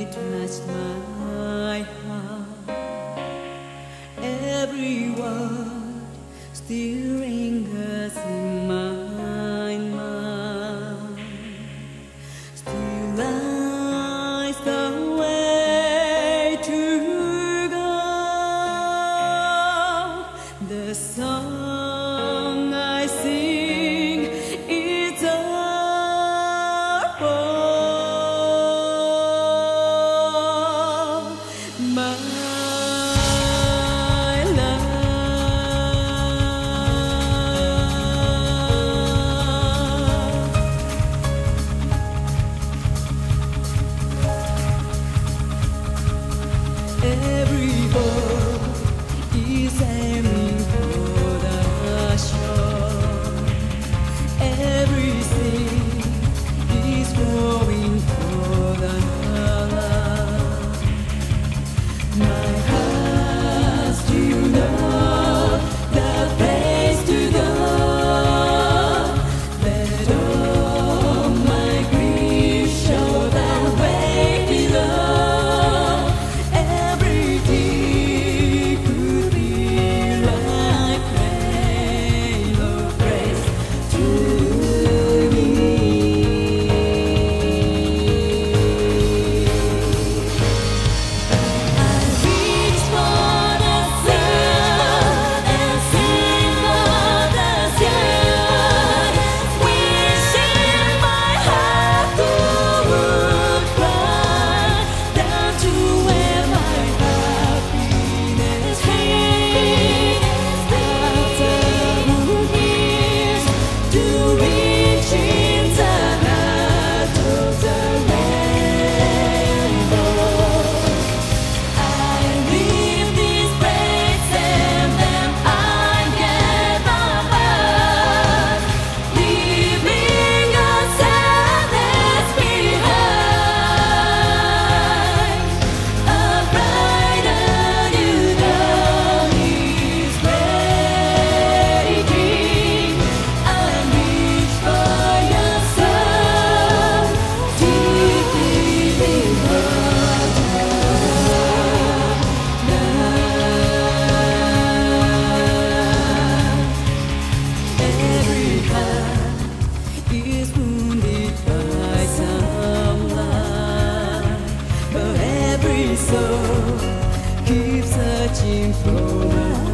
it must my heart. Every word still lingers in my mind. Still lies the way to go. The song I sing is so keep searching for